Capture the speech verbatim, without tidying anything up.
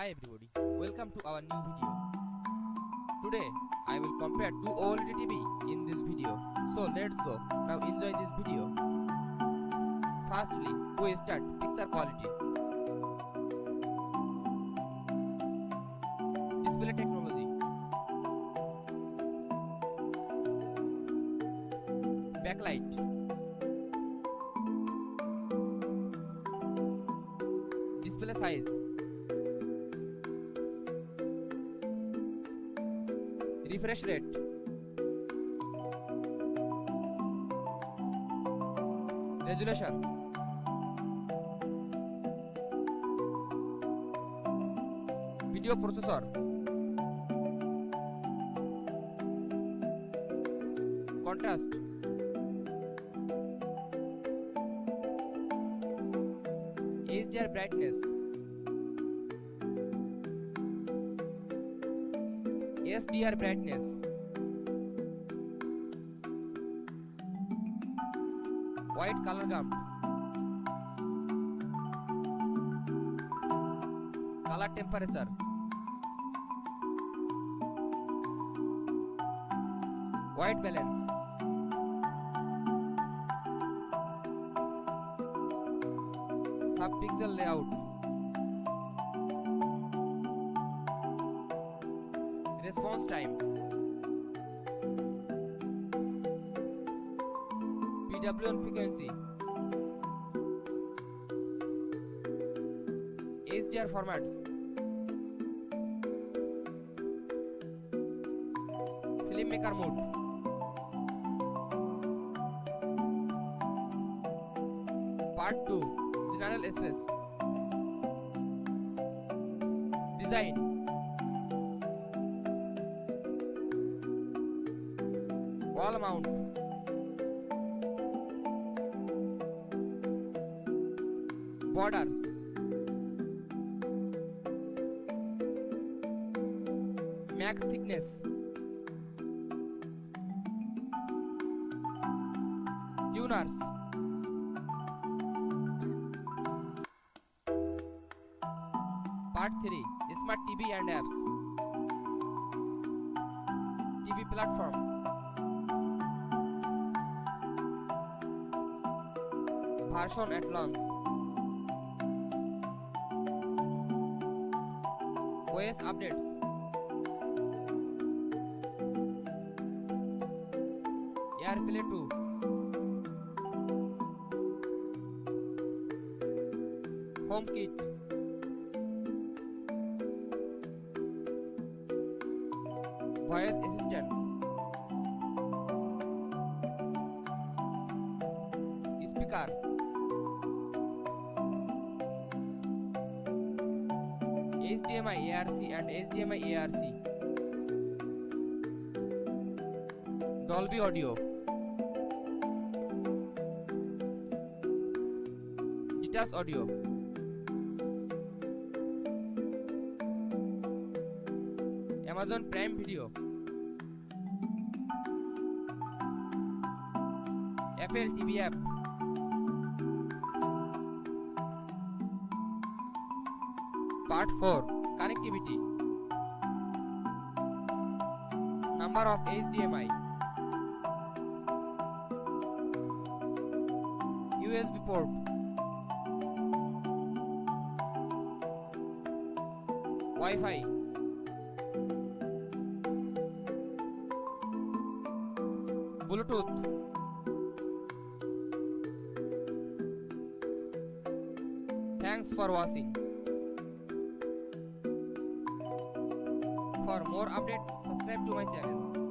Hi everybody, welcome to our new video. Today I will compare two O L E D T V in this video. So let's go. Now enjoy this video. Firstly, we start picture quality. Display technology. Backlight. Display size. Refresh rate, resolution, video processor, contrast, H D R brightness, H D R brightness, white color gamut, color temperature, white balance, subpixel layout, response time, P W M frequency, H D R formats, filmmaker mode, part two, general space, design, wall mount, borders, max thickness, tuners, part three, smart T V and apps, T V platform, version at launch, O S updates, AirPlay two, HomeKit, voice assistance, speaker, H D M I A R C and H D M I A R C, Dolby Audio, Detach Audio, Amazon Prime Video, Apple T V app, part four, connectivity, number of H D M I, U S B port, Wi-Fi, Bluetooth, thanks for watching. For more updates, subscribe to my channel.